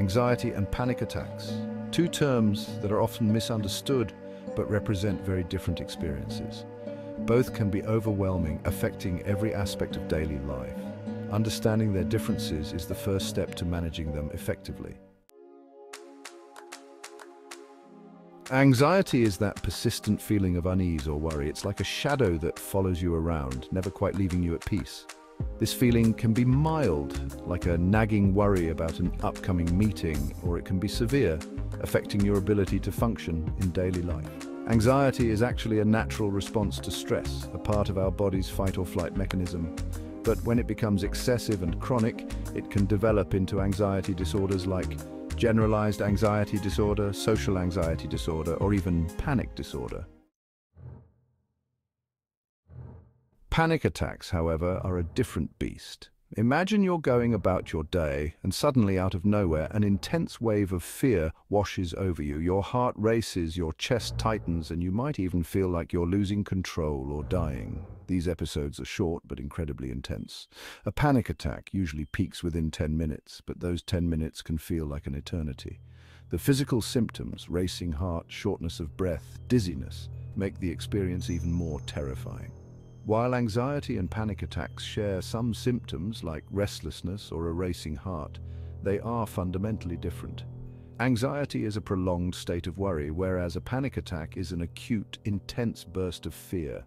anxiety and panic attacks, two terms that are often misunderstood but represent very different experiences. Both can be overwhelming, affecting every aspect of daily life. Understanding their differences is the first step to managing them effectively. Anxiety is that persistent feeling of unease or worry. It's like a shadow that follows you around, never quite leaving you at peace. This feeling can be mild, like a nagging worry about an upcoming meeting, or it can be severe, affecting your ability to function in daily life. Anxiety is actually a natural response to stress, a part of our body's fight-or-flight mechanism. But when it becomes excessive and chronic, it can develop into anxiety disorders like generalized anxiety disorder, social anxiety disorder, or even panic disorder. Panic attacks, however, are a different beast. Imagine you're going about your day and suddenly, out of nowhere, an intense wave of fear washes over you. Your heart races, your chest tightens, and you might even feel like you're losing control or dying. These episodes are short but incredibly intense. A panic attack usually peaks within 10 minutes, but those 10 minutes can feel like an eternity. The physical symptoms, racing heart, shortness of breath, dizziness, make the experience even more terrifying. While anxiety and panic attacks share some symptoms like restlessness or a racing heart, they are fundamentally different. Anxiety is a prolonged state of worry, whereas a panic attack is an acute, intense burst of fear.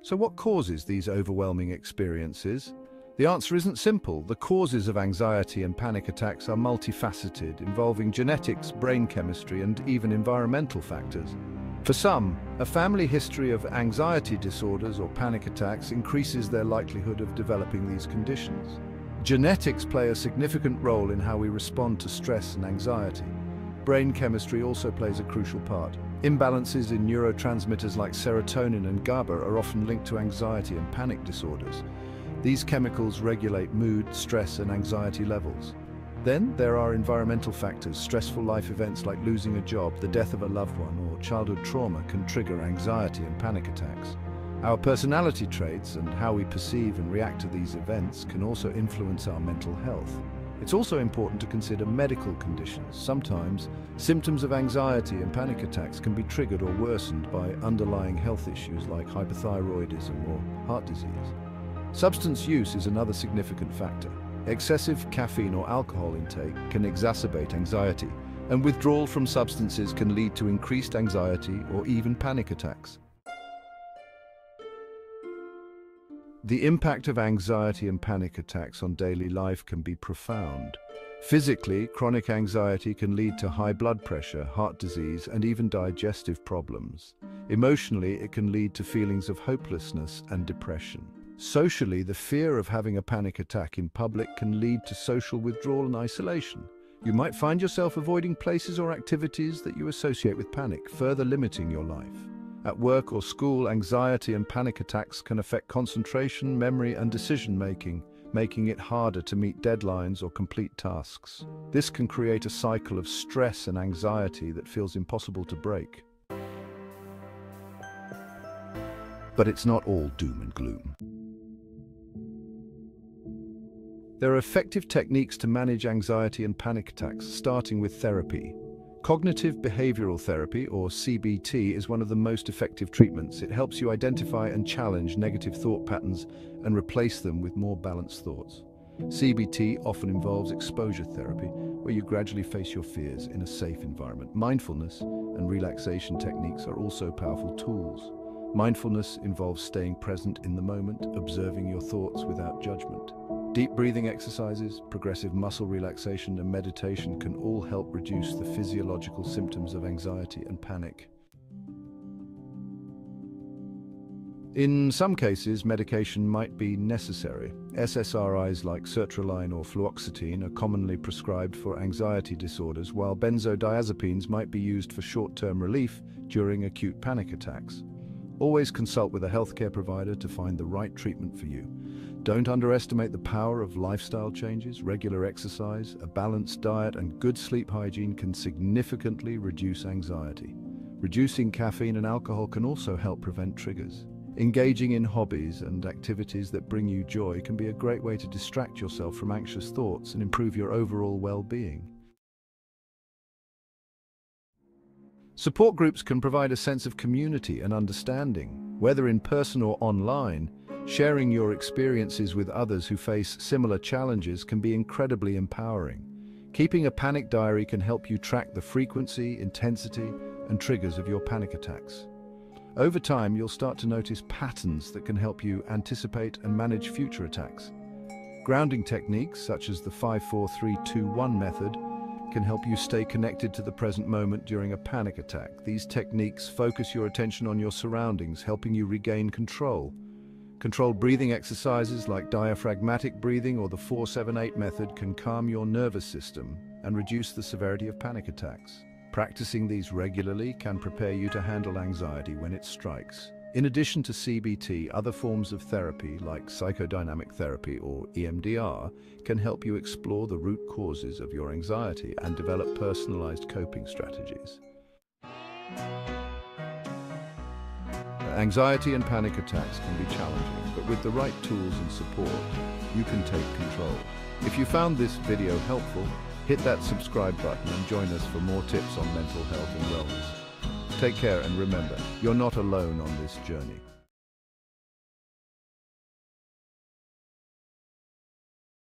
So what causes these overwhelming experiences? The answer isn't simple. The causes of anxiety and panic attacks are multifaceted, involving genetics, brain chemistry, and even environmental factors. For some, a family history of anxiety disorders or panic attacks increases their likelihood of developing these conditions. Genetics play a significant role in how we respond to stress and anxiety. Brain chemistry also plays a crucial part. Imbalances in neurotransmitters like serotonin and GABA are often linked to anxiety and panic disorders. These chemicals regulate mood, stress, and anxiety levels. Then there are environmental factors. Stressful life events like losing a job, the death of a loved one, or childhood trauma can trigger anxiety and panic attacks. Our personality traits and how we perceive and react to these events can also influence our mental health. It's also important to consider medical conditions. Sometimes, symptoms of anxiety and panic attacks can be triggered or worsened by underlying health issues like hypothyroidism or heart disease. Substance use is another significant factor. Excessive caffeine or alcohol intake can exacerbate anxiety, and withdrawal from substances can lead to increased anxiety or even panic attacks. The impact of anxiety and panic attacks on daily life can be profound. Physically, chronic anxiety can lead to high blood pressure, heart disease, and even digestive problems. Emotionally, it can lead to feelings of hopelessness and depression. Socially, the fear of having a panic attack in public can lead to social withdrawal and isolation. You might find yourself avoiding places or activities that you associate with panic, further limiting your life. At work or school, anxiety and panic attacks can affect concentration, memory, and decision-making, making it harder to meet deadlines or complete tasks. This can create a cycle of stress and anxiety that feels impossible to break. But it's not all doom and gloom. There are effective techniques to manage anxiety and panic attacks, starting with therapy. Cognitive behavioral therapy, or CBT, is one of the most effective treatments. It helps you identify and challenge negative thought patterns and replace them with more balanced thoughts. CBT often involves exposure therapy, where you gradually face your fears in a safe environment. Mindfulness and relaxation techniques are also powerful tools. Mindfulness involves staying present in the moment, observing your thoughts without judgment. Deep breathing exercises, progressive muscle relaxation, and meditation can all help reduce the physiological symptoms of anxiety and panic. In some cases, medication might be necessary. SSRIs like sertraline or fluoxetine are commonly prescribed for anxiety disorders, while benzodiazepines might be used for short-term relief during acute panic attacks. Always consult with a healthcare provider to find the right treatment for you. Don't underestimate the power of lifestyle changes. Regular exercise, a balanced diet, and good sleep hygiene can significantly reduce anxiety. Reducing caffeine and alcohol can also help prevent triggers. Engaging in hobbies and activities that bring you joy can be a great way to distract yourself from anxious thoughts and improve your overall well-being. Support groups can provide a sense of community and understanding. Whether in person or online, sharing your experiences with others who face similar challenges can be incredibly empowering. Keeping a panic diary can help you track the frequency, intensity, and triggers of your panic attacks. Over time, you'll start to notice patterns that can help you anticipate and manage future attacks. Grounding techniques, such as the 5-4-3-2-1 method, can help you stay connected to the present moment during a panic attack. These techniques focus your attention on your surroundings, helping you regain control. Controlled breathing exercises like diaphragmatic breathing or the 4-7-8 method can calm your nervous system and reduce the severity of panic attacks. Practicing these regularly can prepare you to handle anxiety when it strikes. In addition to CBT, other forms of therapy like psychodynamic therapy or EMDR can help you explore the root causes of your anxiety and develop personalized coping strategies. Anxiety and panic attacks can be challenging, but with the right tools and support, you can take control. If you found this video helpful, hit that subscribe button and join us for more tips on mental health and wellness. Take care and remember, you're not alone on this journey.